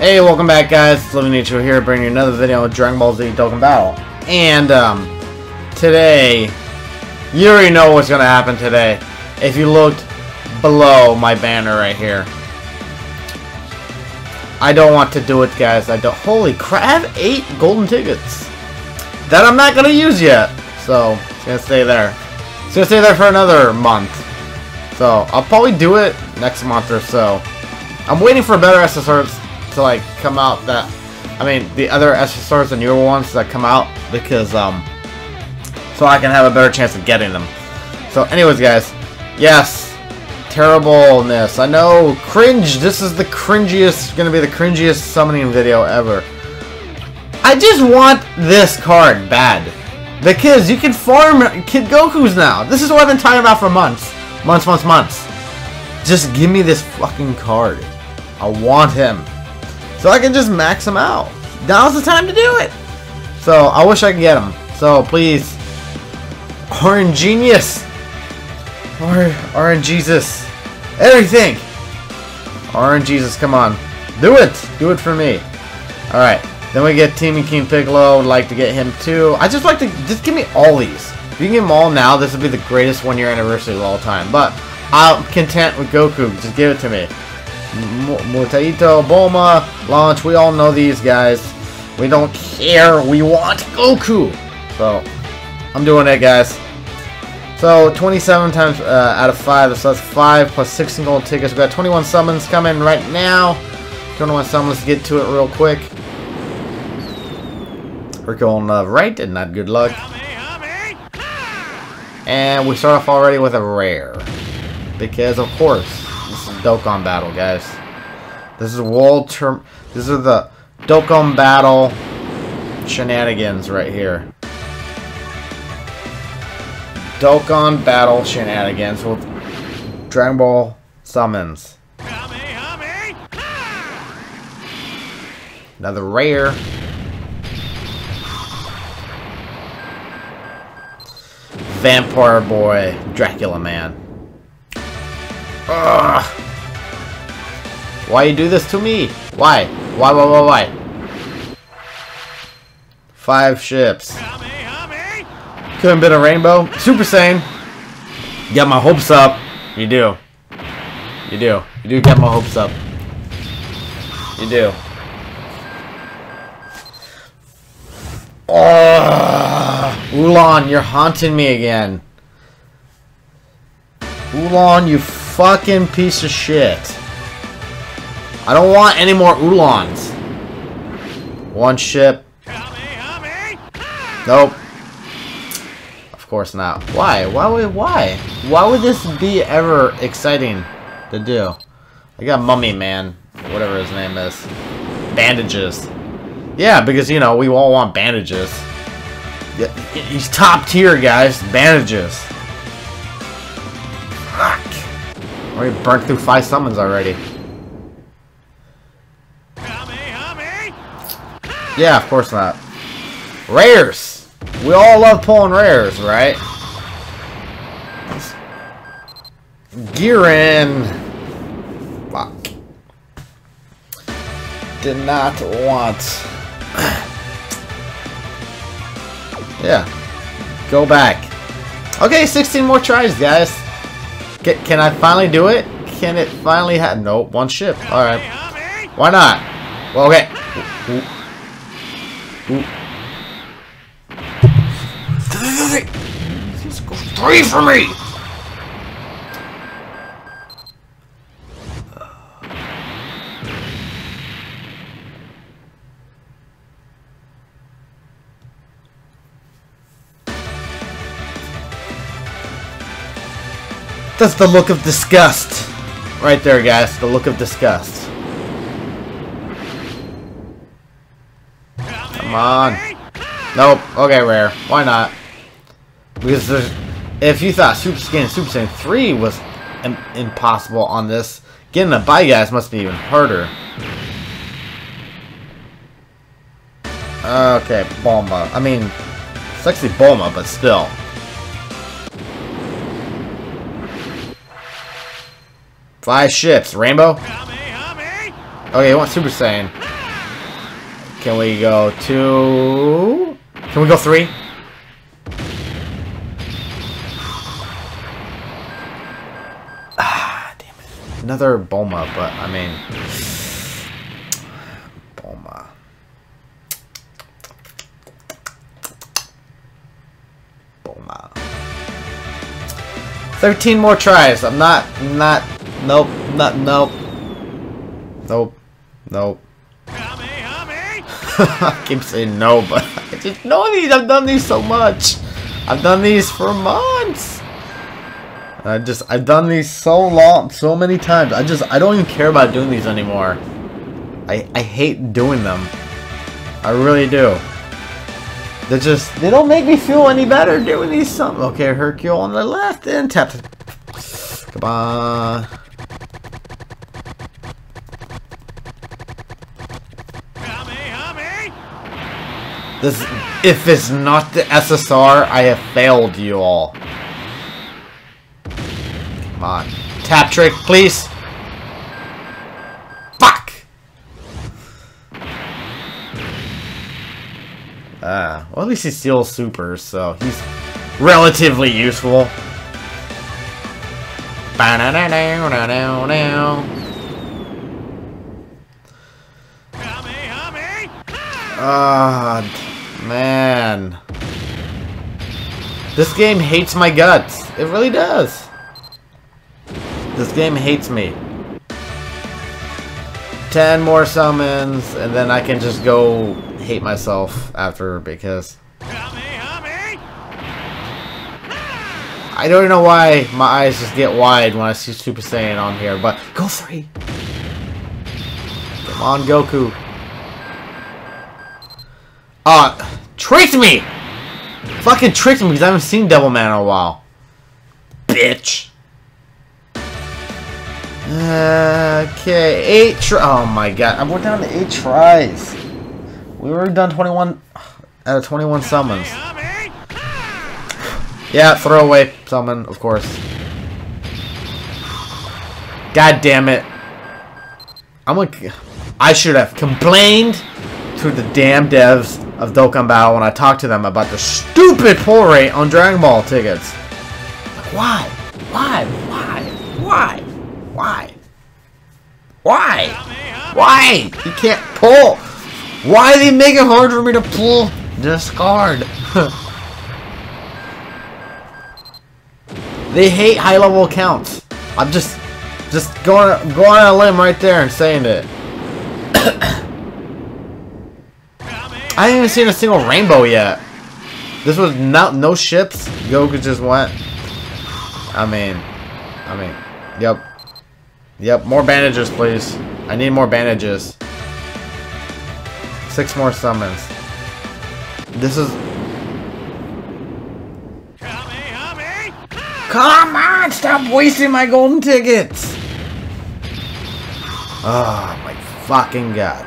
Hey, welcome back, guys. It's Living Ichigo here, bringing you another video with Dragon Ball Z: Dokkan Battle. And today, you already know what's gonna happen today. If you looked below my banner right here, I don't want to do it, guys. I don't. Holy crap! I have 8 golden tickets that I'm not gonna use yet, so it's gonna stay there. It's gonna stay there for another month. So I'll probably do it next month or so. I'm waiting for better SSRs to like come out. That I mean, the other SSRs, the newer ones that come out, because so I can have a better chance of getting them. So, anyways, guys, yes, terribleness. I know, cringe. This is the cringiest. Gonna be the cringiest summoning video ever. I just want this card bad because you can farm Kid Goku's now. This is what I've been talking about for months. Months. Just give me this fucking card. I want him. So I can just max him out. Now's the time to do it. So I wish I could get him. So please. Orange Genius. Orange Jesus. Everything. Orange Jesus, come on. Do it. Do it for me. Alright. Then we get Team and King Piccolo. Would like to get him too. I just like to just give me all these. If you can get them all now, this would be the greatest one-year anniversary of all time. But I'm content with Goku. Just give it to me. Mutaito, Bulma, Launch. We all know these guys. We don't care. We want Goku. So I'm doing it, guys. So 27 times out of 5. So that's 5 plus 16 gold tickets. We got 21 summons coming right now. 21 summons. Let's get to it real quick. We're going right and not good luck. And we start off already with a rare. Because of course, this is Dokkan Battle, guys. This is world term. This is the Dokkan Battle shenanigans right here. Dokkan Battle shenanigans with Dragon Ball summons. Another rare. Vampire Boy, Dracula Man. Ugh. Why you do this to me? Why? Why? 5 ships. Could have been a rainbow. Super Saiyan. Get my hopes up. You do. You do. You do get my hopes up. You do. Ugh. Ulan, you're haunting me again. Ulan, you fucking piece of shit. I don't want any more Ulans. 1 ship. Nope. Of course not. Why? Why would this be ever exciting to do? I got Mummy Man. Whatever his name is. Bandages. Yeah, because, you know, we all want bandages. Yeah, he's top tier, guys. Bandages. We burnt through 5 summons already. Yeah, of course not. Rares! We all love pulling rares, right? Gearin! Fuck. Did not want. Yeah. Go back. Okay, 16 more tries, guys. Can I finally do it? Can it finally happen? Nope, 1 ship. Alright. Why not? Well, okay. Just go 3 for me! That's the look of disgust. Right there, guys. The look of disgust. Come on. Nope. Okay, rare. Why not? Because there's... If you thought Super Saiyan 3 was impossible on this, getting a bye, guys, must be even harder. Okay, Bulma. I mean, it's actually Bulma, but still. Five ships. Rainbow? Okay, I want Super Saiyan. Can we go two? Can we go three? Ah, damn it. Another Bulma, but I mean... Bulma. Bulma. 13 more tries. I'm not... Nope. Not, nope. Nope. Nope. I keep saying no, but I just know these. I've done these so much. I've done these for months. I've done these so long, so many times. I don't even care about doing these anymore. I hate doing them. I really do. They don't make me feel any better doing these something. Okay, Hercule on the left and tap it. Come on. This, if it's not the SSR, I have failed you all. Come on. Tap trick, please. Fuck! Well, at least he steals supers, so he's relatively useful. Man, this game hates my guts. It really does. This game hates me. 10 more summons, and then I can just go hate myself after, because I don't know why my eyes just get wide when I see Super Saiyan on here. But go three. Come on, Goku. Tricked me! Fucking tricked me because I haven't seen Devil Man in a while. Bitch. Okay, 8 tries. Oh my god, we're down to 8 tries. We were done 21 out of 21 summons. Yeah, throwaway summon, of course. God damn it. I should have complained to the damn devs of Dokkan Battle when I talked to them about the stupid pull rate on Dragon Ball tickets. Like, why? Why? Why? Why? Why? Why? Why? You can't pull. Why do they make it hard for me to pull this card? They hate high-level accounts. I'm just going on a limb right there and saying it. I haven't even seen a single rainbow yet. This was not no ships. Goku just went. I mean, yep, yep. More bandages, please. I need more bandages. 6 more summons. This is. Come on! Stop wasting my golden tickets. Oh my fucking god!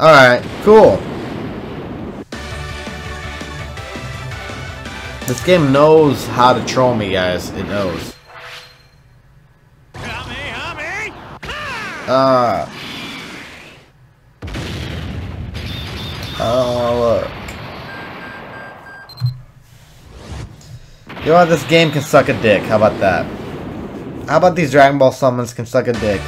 All right, cool. This game knows how to troll me, guys. It knows. I don't wanna look. You know what? This game can suck a dick. How about that? How about these Dragon Ball summons can suck a dick?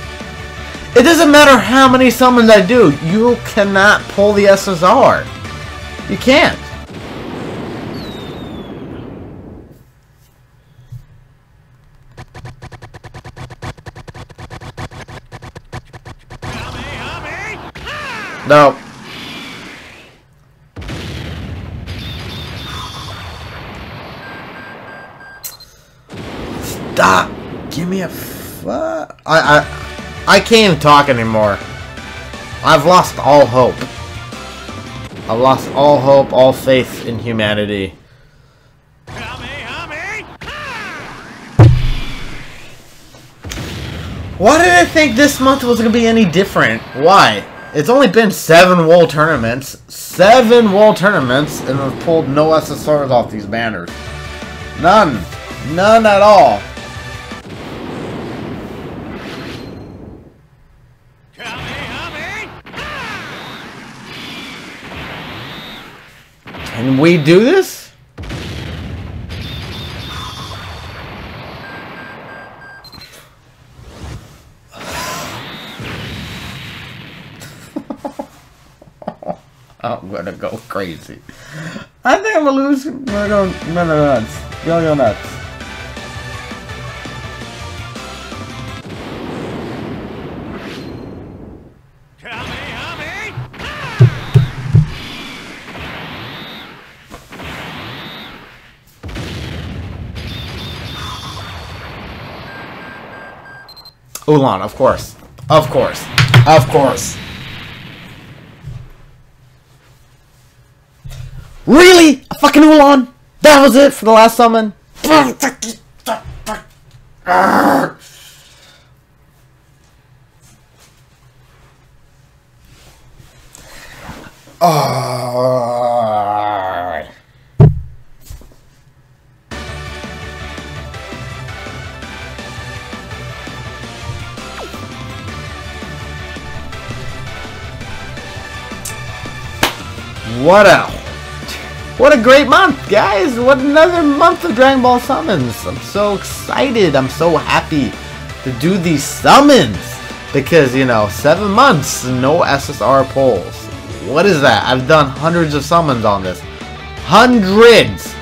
It doesn't matter how many summons I do. You cannot pull the SSR. You can't. No. Stop. Give me a fuck. I can't even talk anymore. I've lost all hope. I've lost all hope, all faith in humanity. Why did I think this month was gonna be any different? Why? It's only been 7 world tournaments. 7 world tournaments, and I've pulled no SSRs off these banners. None. None at all. Can we do this? I'm gonna go crazy. I think I'm gonna lose. I'm gonna go nuts. Yo nuts. Ulan, of course. Of course. Of course. Really? A fucking Ulan? That was it for the last summon? What else? What a great month, guys! What another month of Dragon Ball summons! I'm so excited! I'm so happy to do these summons! Because, you know, 7 months, no SSR polls. What is that? I've done hundreds of summons on this. Hundreds!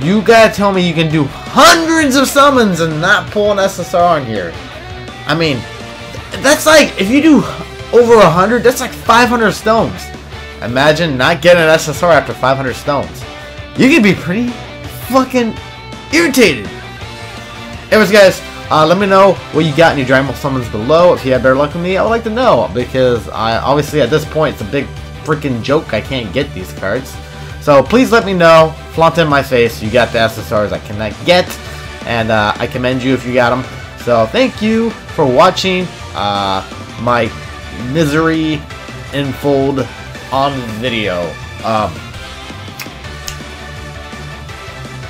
You gotta tell me you can do hundreds of summons and not pull an SSR on here. I mean, that's like, if you do over 100, that's like 500 stones. Imagine not getting an SSR after 500 stones. You can be pretty fucking irritated. Anyways, guys, let me know what you got in your Dragon Ball summons below. If you had better luck than me, I would like to know, because I obviously at this point it's a big freaking joke. I can't get these cards. So please let me know. Flaunt in my face. You got the SSRs I cannot get, and I commend you if you got them. So thank you for watching my misery unfold on video.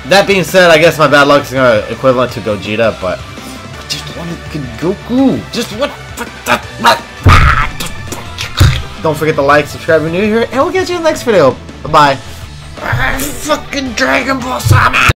That being said, I guess my bad luck is gonna equivalent to Gogeta, but I just wanted Goku. Just what? Don't forget to like, subscribe if you're new here, and we'll catch you in the next video. Bye bye. Fucking Dragon Ball Summon.